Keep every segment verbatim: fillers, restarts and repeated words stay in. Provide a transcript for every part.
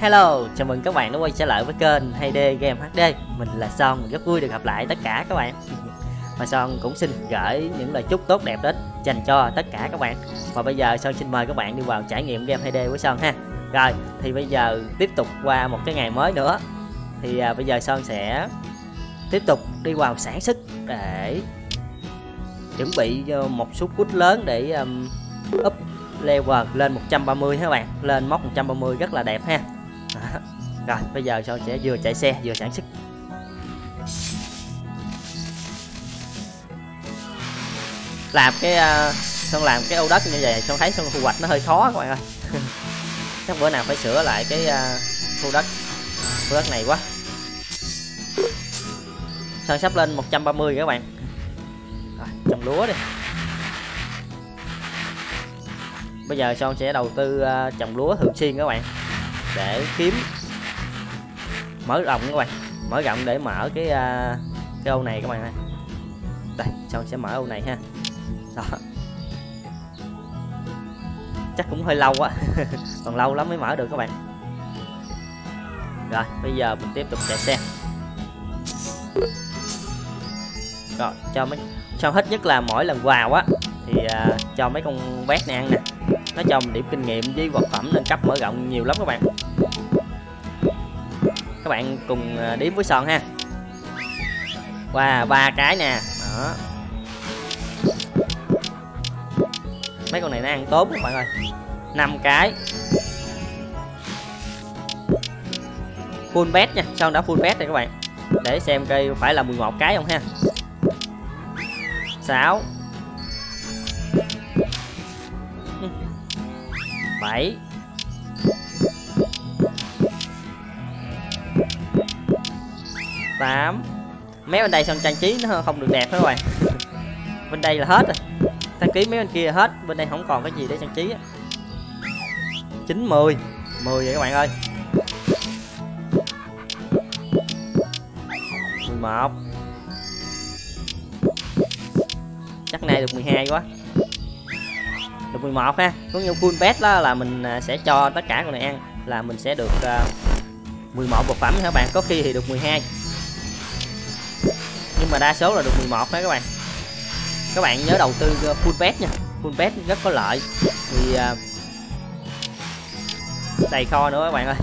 Hello, chào mừng các bạn đã quay trở lại với kênh Hay Day GameHD. Mình là Son, mình rất vui được gặp lại tất cả các bạn. Mà Son cũng xin gửi những lời chúc tốt đẹp đến dành cho tất cả các bạn. Và bây giờ Son xin mời các bạn đi vào trải nghiệm game Hay Day với Son ha. Rồi, thì bây giờ tiếp tục qua một cái ngày mới nữa. Thì à, bây giờ Son sẽ tiếp tục đi vào sản xuất để chuẩn bị một số quýt lớn để um, up level lên một trăm ba mươi ha các bạn. Lên móc một trăm ba mươi rất là đẹp ha. Đó. Rồi bây giờ Son sẽ vừa chạy xe vừa sản xuất. Làm cái uh, Son làm cái ô đất như vậy, Son thấy Son thu hoạch nó hơi khó các bạn ơi. Chắc bữa nào phải sửa lại cái uh, thu đất thu đất này quá. Son sắp lên một trăm ba mươi các bạn. Rồi, trồng lúa đi. Bây giờ Son sẽ đầu tư uh, trồng lúa thường xuyên các bạn, để kiếm mở rộng các bạn, mở rộng để mở cái uh, cái ô này các bạn ơi. Đây, Son sẽ mở ô này ha. Đó. Chắc cũng hơi lâu quá, còn lâu lắm mới mở được các bạn. Rồi, bây giờ mình tiếp tục chạy xe. Rồi, cho mấy Son hết nhất là mỗi lần quà á thì uh, cho mấy con bé này ăn nè. Nó cho mình điểm kinh nghiệm với vật phẩm nâng cấp mở rộng nhiều lắm các bạn. Các bạn cùng đếm với Son ha. Qua wow, ba cái nè. Đó. Mấy con này nó ăn tốt các bạn ơi. năm cái. Full bet nha, Son đã full bet rồi các bạn. Để xem cây phải là mười một cái không ha. sáu. bảy. tám. Mấy bên đây Son trang trí nó không được đẹp hết rồi. Bên đây là hết rồi. Trang trí mấy bên kia là hết, bên đây không còn cái gì để trang trí. Chín mười. mười vậy các bạn ơi. Mười một. Chắc nay được mười hai quá. Được mười một ha. Có nhiều full bet đó là mình sẽ cho tất cả con này ăn, là mình sẽ được uh, mười một vật phẩm các bạn. Có khi thì được mười hai, nhưng mà đa số là được mười một đấy các bạn. Các bạn nhớ đầu tư full bet nha. Full bet rất có lợi. Thì uh, đầy kho nữa các bạn ơi.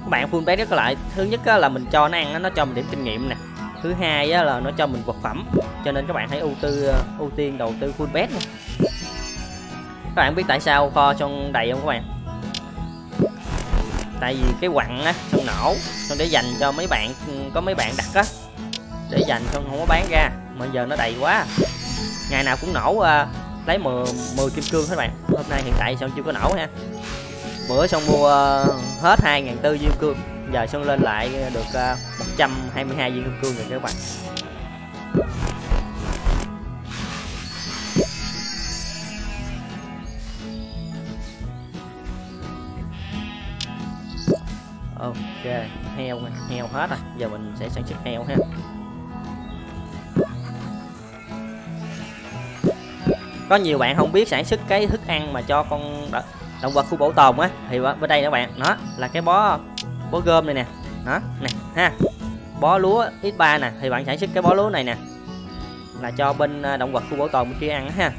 Các bạn full bet rất có lợi. Thứ nhất là mình cho nó ăn, nó cho mình điểm kinh nghiệm nè. Thứ hai là nó cho mình vật phẩm. Cho nên các bạn hãy ưu tư ưu tiên đầu tư full bet nha. Các bạn biết tại sao kho Son đầy không các bạn? Tại vì cái quặng á, Son nổ, Son để dành cho mấy bạn, có mấy bạn đặt á, để dành Son không có bán ra. Mà giờ nó đầy quá, ngày nào cũng nổ uh, lấy mười, mười kim cương hết bạn. Hôm nay hiện tại Son chưa có nổ ha. Bữa Son mua uh, hết hai ngàn tư viên cương, giờ Son lên lại được uh, một trăm hai mươi hai viên cương rồi các bạn. Ok, heo heo hết rồi, giờ mình sẽ sản xuất heo ha. Có nhiều bạn không biết sản xuất cái thức ăn mà cho con động vật khu bảo tồn á, thì bên đây các bạn, nó là cái bó bó gom này nè, đó nè ha, bó lúa ích ba nè, thì bạn sản xuất cái bó lúa này nè là cho bên động vật khu bảo tồn bên kia ăn ha.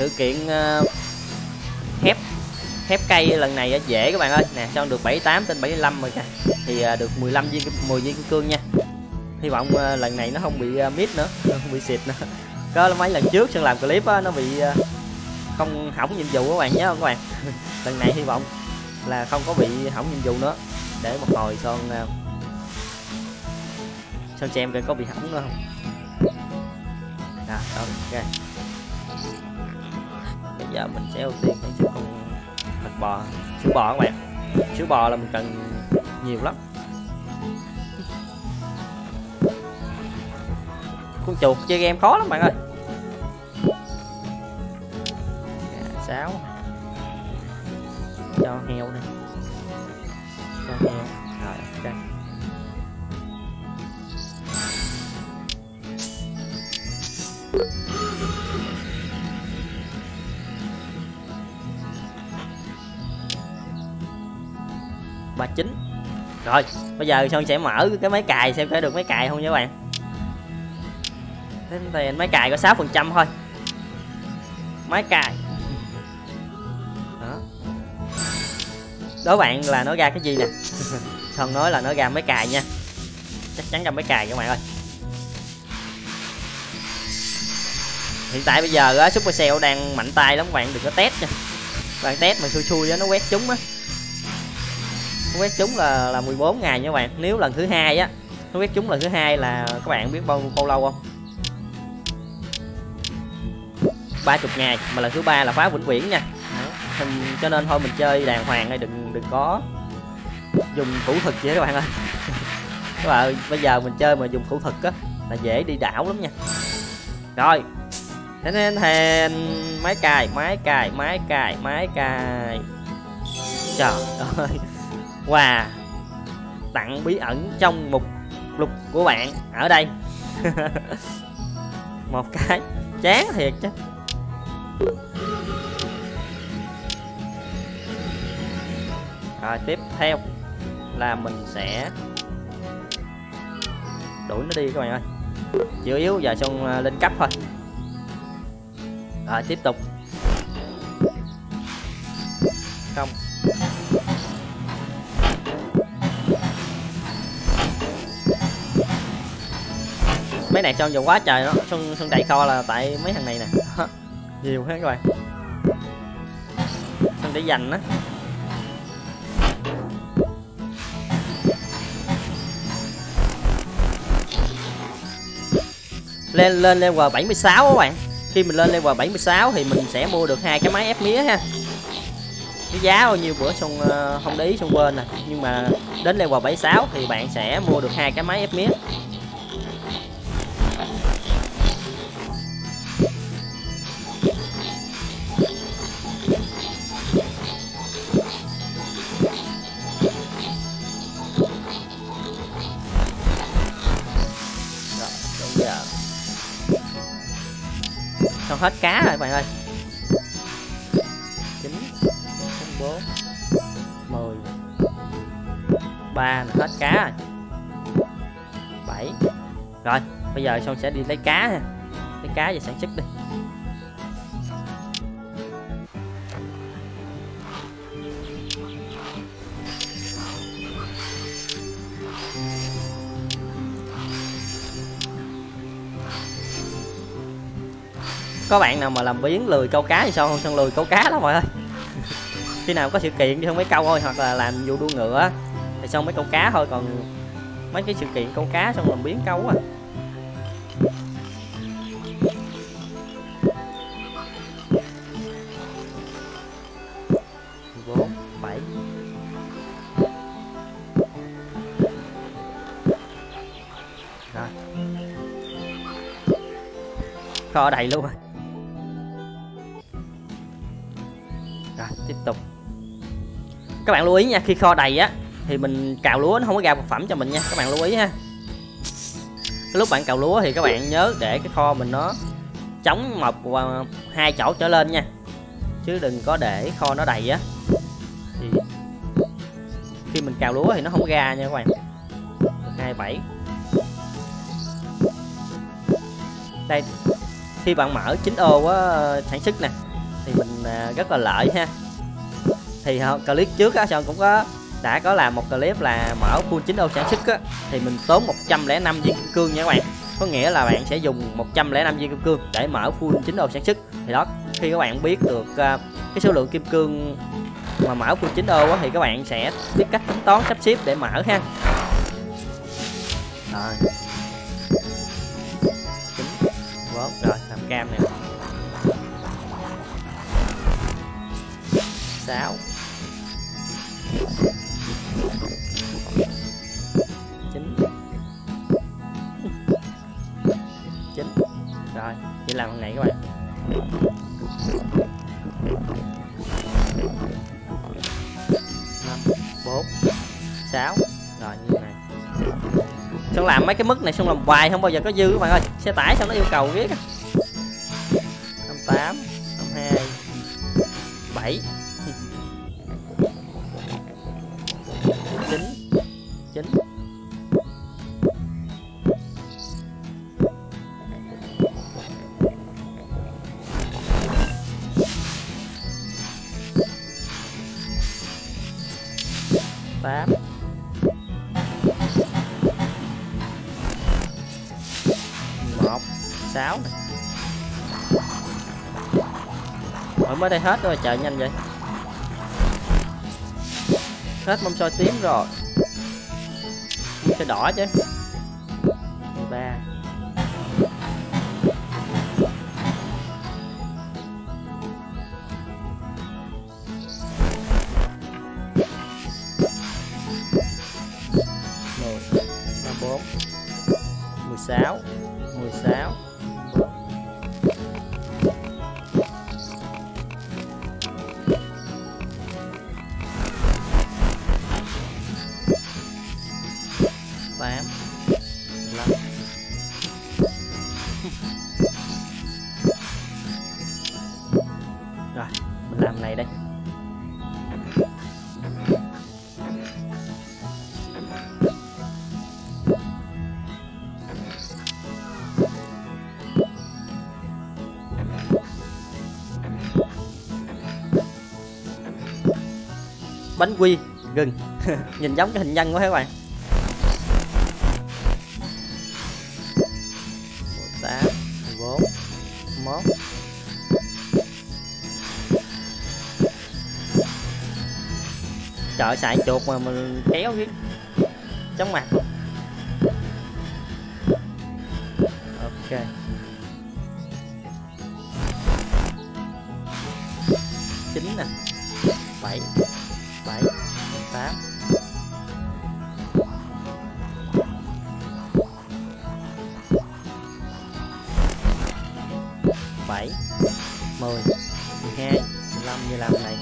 Sự kiện uh, hép hép cây lần này dễ các bạn ơi nè. Son được bảy mươi tám trên bảy mươi lăm rồi kìa, thì uh, được mười lăm viên mười viên kim cương nha. Hy vọng uh, lần này nó không bị uh, miss nữa, không bị xịt nữa. Có mấy lần trước Son làm clip á, nó bị uh, không hỏng nhiệm vụ các bạn nhớ không các bạn. Lần này hy vọng là không có bị hỏng nhiệm vụ nữa. Để một hồi Son uh, Son xem coi có bị hỏng nữa không. Đó, ok, giờ mình sẽ ưu tiên sản xuất con thịt bò, sữa bò các bạn. Sữa bò là mình cần nhiều lắm. Con chuột chơi game khó lắm bạn ơi. Sáu. Cho heo này. Cho heo. Rồi, ok. một ba chín. Rồi bây giờ Sơn sẽ mở cái máy cài xem có được máy cài không nha các bạn. Tiền máy cài có sáu phần trăm thôi. Máy cài đó. Đối bạn là nó ra cái gì nè. Sơn nói là nó ra máy cài nha. Chắc chắn ra máy cài các bạn ơi. Hiện tại bây giờ á, Supercell đang mạnh tay lắm các bạn, đừng có test nha. Bạn test mà xui xui á, nó quét trúng á. Nó quét trúng là là mười bốn ngày nha các bạn. Nếu lần thứ hai á, nó quét trúng lần thứ hai là các bạn biết bao bao lâu không? ba mươi ngày, mà lần thứ ba là phá vĩnh viễn nha. Đó. Cho nên thôi mình chơi đàng hoàng thôi, đừng đừng có dùng thủ thuật vậy các bạn ơi. Các bạn ơi, bây giờ mình chơi mà dùng thủ thuật á là dễ đi đảo lắm nha. Rồi. Thế nên thèn máy cài, máy cài, máy cài, máy cài. Trời ơi. Wow. Tặng bí ẩn trong mục lục của bạn ở đây. Một cái chán thiệt chứ. Rồi tiếp theo là mình sẽ đuổi nó đi các bạn ơi. Chữa yếu giờ xong lên cấp thôi. Rồi tiếp tục. Không. Mấy này trong dùng quá trời nó, Xuân Xuân đẩy kho là tại mấy thằng này nè. Nhiều hết các bạn. Xuân để dành á. Lên lên level bảy mươi sáu các bạn. Khi mình lên level bảy mươi sáu thì mình sẽ mua được hai cái máy ép mía ha. Cái giá bao nhiêu bữa Xuân không để ý, Xuân quên nè. Nhưng mà đến level bảy mươi sáu thì bạn sẽ mua được hai cái máy ép mía. Hết cá rồi bạn ơi. Chín, bốn, mười, ba là hết cá rồi. Bảy. Rồi, bây giờ Sơn sẽ đi lấy cá ha. Lấy cá về sản xuất đi. Có bạn nào mà làm biếng lười câu cá thì sao không? Sơn lười câu cá lắm mọi ơi. Khi nào có sự kiện thì Sơn mới câu thôi, hoặc là làm vụ đua ngựa thì Sơn mới câu cá thôi, còn mấy cái sự kiện câu cá Sơn làm biếng câu quá. Rồi. Kho đầy luôn rồi. Tiếp tục. Các bạn lưu ý nha, khi kho đầy á thì mình cào lúa nó không có ra vật phẩm cho mình nha, các bạn lưu ý ha. Cái lúc bạn cào lúa thì các bạn nhớ để cái kho mình nó chống mọc và hai chỗ trở lên nha, chứ đừng có để kho nó đầy á thì khi mình cào lúa thì nó không có ra nha các bạn. Hai mươi bảy đây, khi bạn mở chín ô á sản xuất nè thì mình rất là lợi ha. Thì clip trước á Sơn cũng có đã có làm một clip là mở full chín ô sản xuất á thì mình tốn một trăm lẻ năm viên kim cương nha các bạn. Có nghĩa là bạn sẽ dùng một trăm lẻ năm viên kim cương để mở full chín ô sản xuất. Thì đó, khi các bạn biết được cái số lượng kim cương mà mở full chín ô á thì các bạn sẽ biết cách tính toán sắp xếp để mở ha. Rồi. Vốn rồi, làm cam nè. sáu chín chín. Rồi, chỉ làm hôm nay các bạn. Năm bốn sáu. Rồi như này. Xong làm mấy cái mức này xong làm hoài không bao giờ có dư các bạn ơi. Xe tải xong nó yêu cầu riết. năm tám năm hai bảy tám. Một, sáu. Ở mới đây hết rồi, chạy nhanh vậy. Hết mâm soi tím rồi. Mâm soi đỏ chứ. Mười ba. Mười, mười bốn, mười sáu, mười sáu. Bánh quy gừng. Nhìn giống cái hình nhân quá các bạn. Mười tám, mười bốn, mười một. Trời, xài chuột mà mình kéo cái chóng mặt luôn. Ok, chín nè, bảy, bảy, tám. bảy, mười, mười hai, mười lăm như làm này.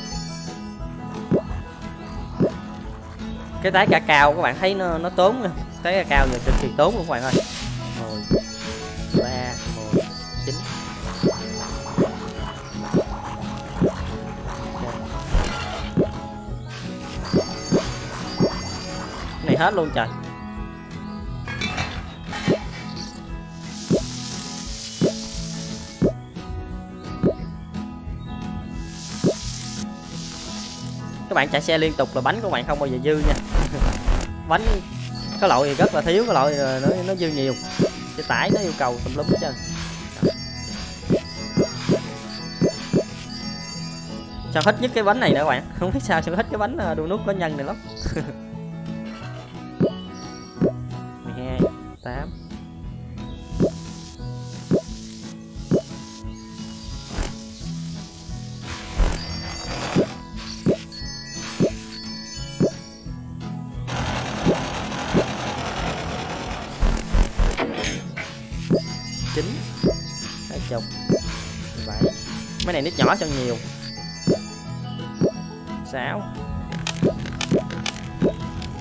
Cái trái cà cao các bạn thấy nó nó tốn nha. Trái cà cao là cực kỳ tốn luôn các bạn ơi. mười, ba, mười, chín. Hết luôn trời. Các bạn chạy xe liên tục là bánh của bạn không bao giờ dư nha. Bánh có loại thì rất là thiếu, có loại thì nó, nó dư nhiều. Cái tải nó yêu cầu tùm lum hết trơn. Sao thích nhất cái bánh này nữa các bạn. Không biết sao sao thích cái bánh đu nút có nhân này lắm. Chín, hai chục, mười bảy. Mấy này nít nhỏ cho nhiều. Sáu,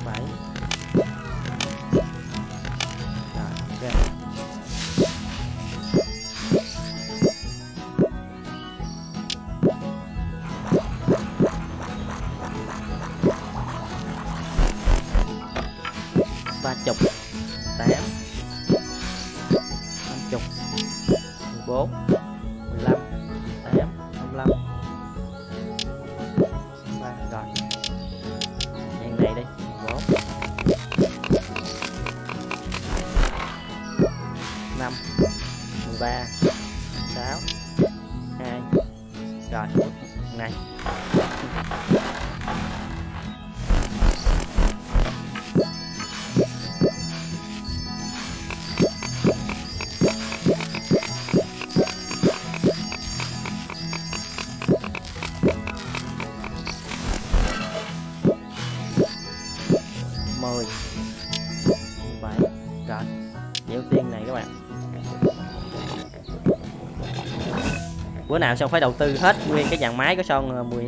bảy. Rồi, ok. Ba chục, tám, năm chục, mười bốn, mười lăm, tám, hai mươi lăm. Ba, rồi. Nhân này đi, mười bốn, năm, mười ba, sáu, hai. Rồi, này. Bữa nào xong phải đầu tư hết nguyên cái dàn máy của son mười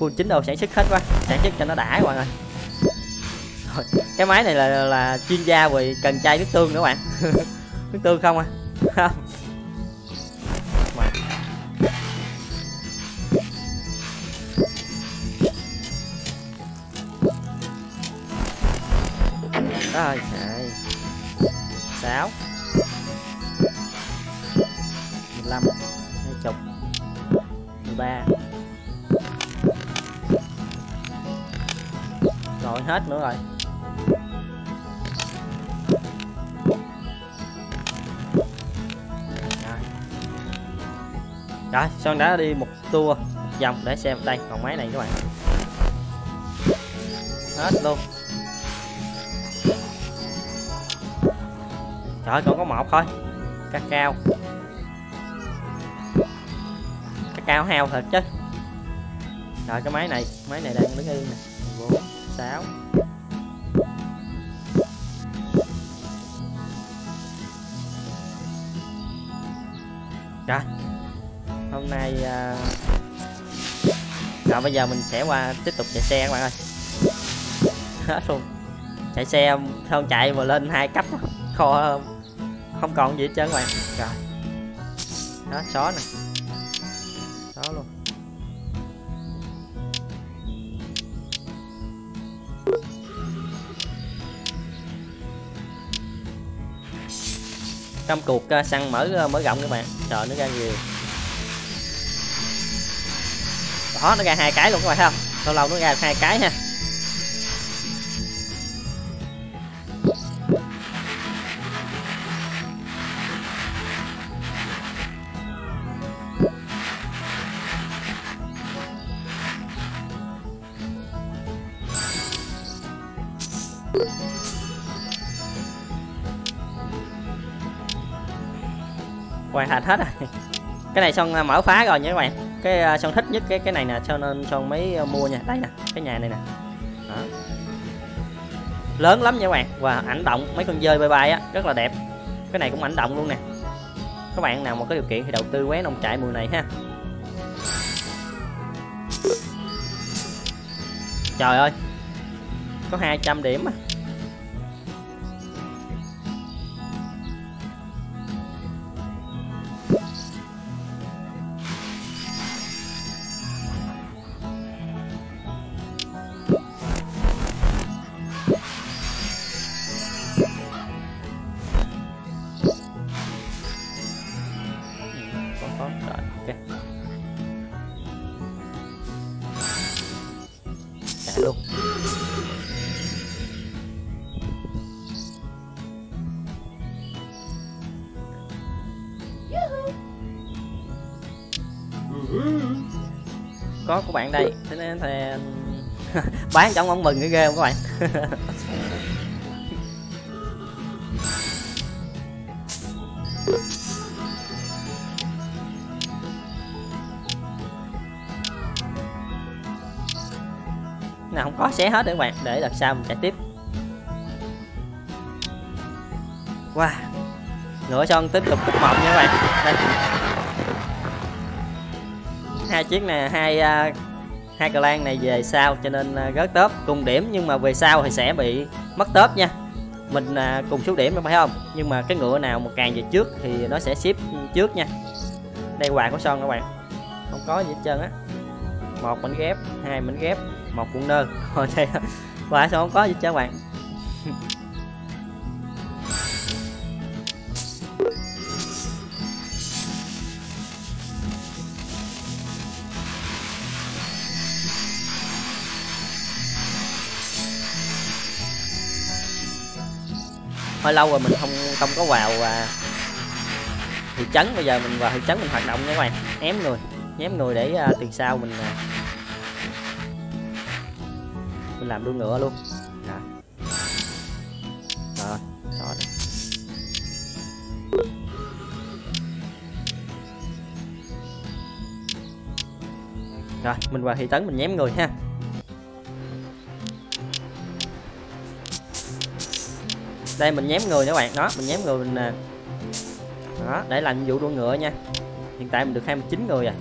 full chín đâu, sản xuất hết quá, sản xuất cho nó đã các bạn ơi. Rồi, cái máy này là là, là chuyên gia về cần chai nước tương nữa các bạn. Nước tương không à? Rồi, sáu, mười lăm, hai mươi, mười ba. còn hết nữa rồi. Rồi, Sơn đã đi một tour một vòng để xem đây còn máy này các bạn. Hết luôn. Trời, còn có một thôi. Cá cao. Cá cao heo thật chứ. Rồi cái máy này, máy này đang đứng yên nè. bốn, sáu. Rồi. Hôm nay uh... rồi bây giờ mình sẽ qua tiếp tục chạy xe các bạn ơi. Hết luôn. Chạy xe không chạy mà lên hai cấp kho không còn gì hết trơn các bạn. Rồi. Đó xó nè. Xó luôn. Trong cuộc uh, săn mở mở rộng các bạn. Trời, nó ra nhiều. Đó, nó ra hai cái luôn các bạn thấy không? Lâu lâu nó ra hai cái ha. Hoàn thành hết rồi. Cái này Sơn mở phá rồi nha các bạn. Cái Sơn thích nhất cái cái này nè, cho nên Sơn mới mua nha. Đây nè, cái nhà này nè. Đó. Lớn lắm nha các bạn. Và ảnh động mấy con dơi bay bay á, rất là đẹp. Cái này cũng ảnh động luôn nè. Các bạn nào mà có điều kiện thì đầu tư vé nông trại mùa này ha. Trời ơi. Có hai trăm điểm á. Có các bạn đây, thế nên thì bán trong ông mừng cái ghê không các bạn. Nào không có xé hết để các bạn, để đợt sau mình chạy tiếp. Wow, nửa Son tiếp tục cục mộng nha các bạn. Đây. Hai chiếc này, hai uh, hai cờ lan này về sau cho nên uh, rớt tớp cùng điểm, nhưng mà về sau thì sẽ bị mất tớp nha. Mình uh, cùng số điểm phải không, nhưng mà cái ngựa nào mà càng về trước thì nó sẽ ship trước nha. Đây quà của Son các bạn, không có gì hết trơn á. Một mảnh ghép, hai mảnh ghép, một cuộn nơ. Rồi đây quà Son không có gì hết trơn các bạn. Hơi lâu rồi mình không không có vào à, thị trấn. Bây giờ mình vào thị trấn mình hoạt động nha các bạn. Ém người, nhém người để à, từ sau mình à, mình làm đua ngựa luôn. Rồi. Rồi, đó đây. Rồi, mình vào thị trấn mình nhém người ha. Đây mình nhém người các bạn, đó mình nhém người mình đó để làm nhiệm vụ đua ngựa nha. Hiện tại mình được hai mươi chín người rồi.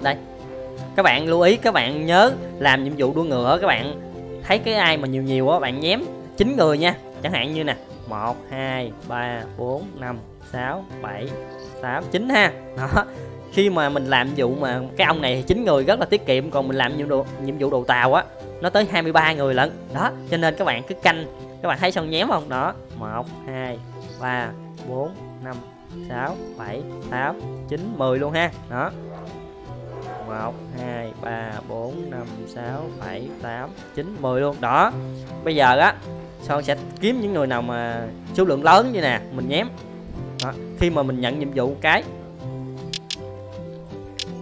Đây các bạn lưu ý, các bạn nhớ làm nhiệm vụ đua ngựa, các bạn thấy cái ai mà nhiều nhiều á bạn nhém chín người nha. Chẳng hạn như nè, một hai ba bốn năm sáu bảy tám chín ha. Đó, khi mà mình làm nhiệm vụ mà cái ông này thì chín người rất là tiết kiệm, còn mình làm nhiệm vụ nhiệm vụ đầu tàu á nó tới hai mươi ba người lận. Đó, cho nên các bạn cứ canh. Các bạn thấy Son nhém không? Đó, một hai ba bốn năm sáu bảy tám chín mười luôn ha. Đó. một, hai, ba, bốn, năm, sáu, bảy, tám, chín, mười luôn. Đó. Bây giờ á Son sẽ kiếm những người nào mà số lượng lớn như nè, mình nhém. Đó. Khi mà mình nhận nhiệm vụ cái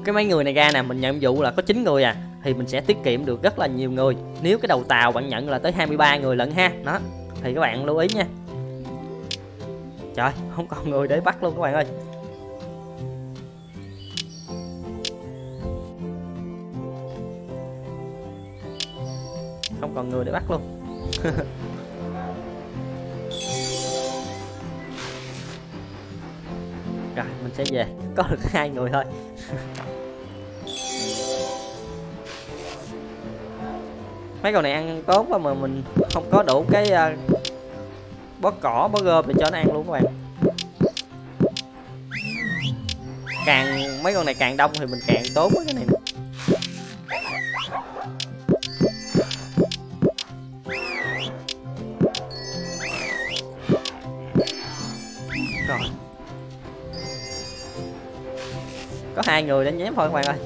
cái mấy người này ra nè, mình nhận nhiệm vụ là có chín người à, thì mình sẽ tiết kiệm được rất là nhiều người. Nếu cái đầu tàu bạn nhận là tới hai mươi ba người lận ha. Đó. Thì các bạn lưu ý nha. Trời, không còn người để bắt luôn các bạn ơi. Không còn người để bắt luôn. Rồi mình sẽ về, có được hai người thôi. Mấy con này ăn tốt quá mà mình không có đủ cái uh, bó cỏ bó gom để cho nó ăn luôn các bạn. Càng mấy con này càng đông thì mình càng tốt quá cái này. Rồi. Có hai người đến nhém thôi các bạn ơi.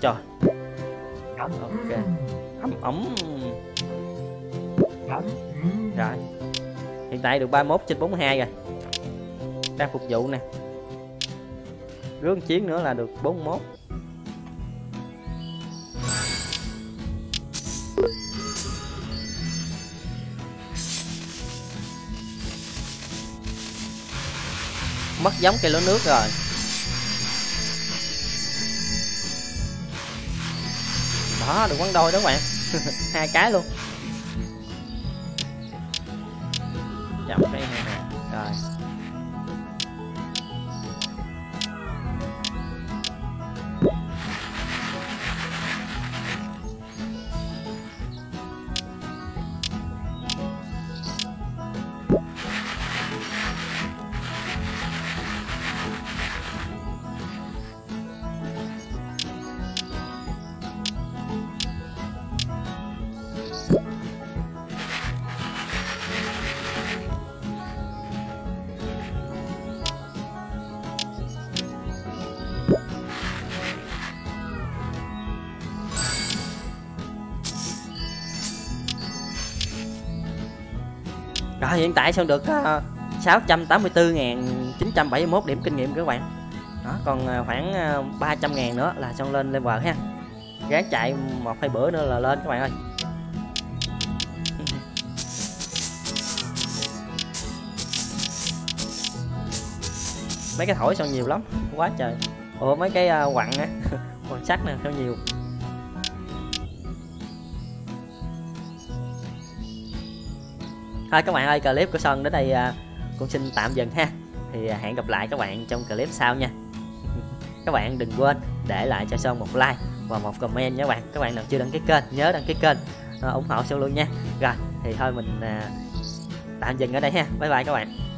Trời. Ok. Ấm ấm. Rồi. Hiện tại được ba mươi mốt trên bốn mươi hai rồi. Đang phục vụ nè. Rướng chiến nữa là được bốn mươi mốt. Mất giống cây lúa nước rồi. Đó, được quăng đôi đó các bạn. Hai cái luôn. Chậm cái này nè. Rồi. Rồi, hiện tại Sơn được uh, sáu trăm tám mươi tư nghìn chín trăm bảy mươi mốt điểm kinh nghiệm các bạn. Đó, còn uh, khoảng uh, ba trăm nghìn nữa là Sơn lên level ha. Gán chạy một hai bữa nữa là lên các bạn ơi. Mấy cái thổi Sơn nhiều lắm, quá trời. Ủa mấy cái uh, quặng á, quặng sắt nè Sơn nhiều. Thôi các bạn ơi, clip của Sơn đến đây cũng xin tạm dừng ha. Thì hẹn gặp lại các bạn trong clip sau nha. Các bạn đừng quên để lại cho Sơn một like và một comment nha các bạn. Các bạn nào chưa đăng ký kênh nhớ đăng ký kênh, ủng hộ Sơn luôn nha. Rồi thì thôi mình tạm dừng ở đây ha. Bye bye các bạn.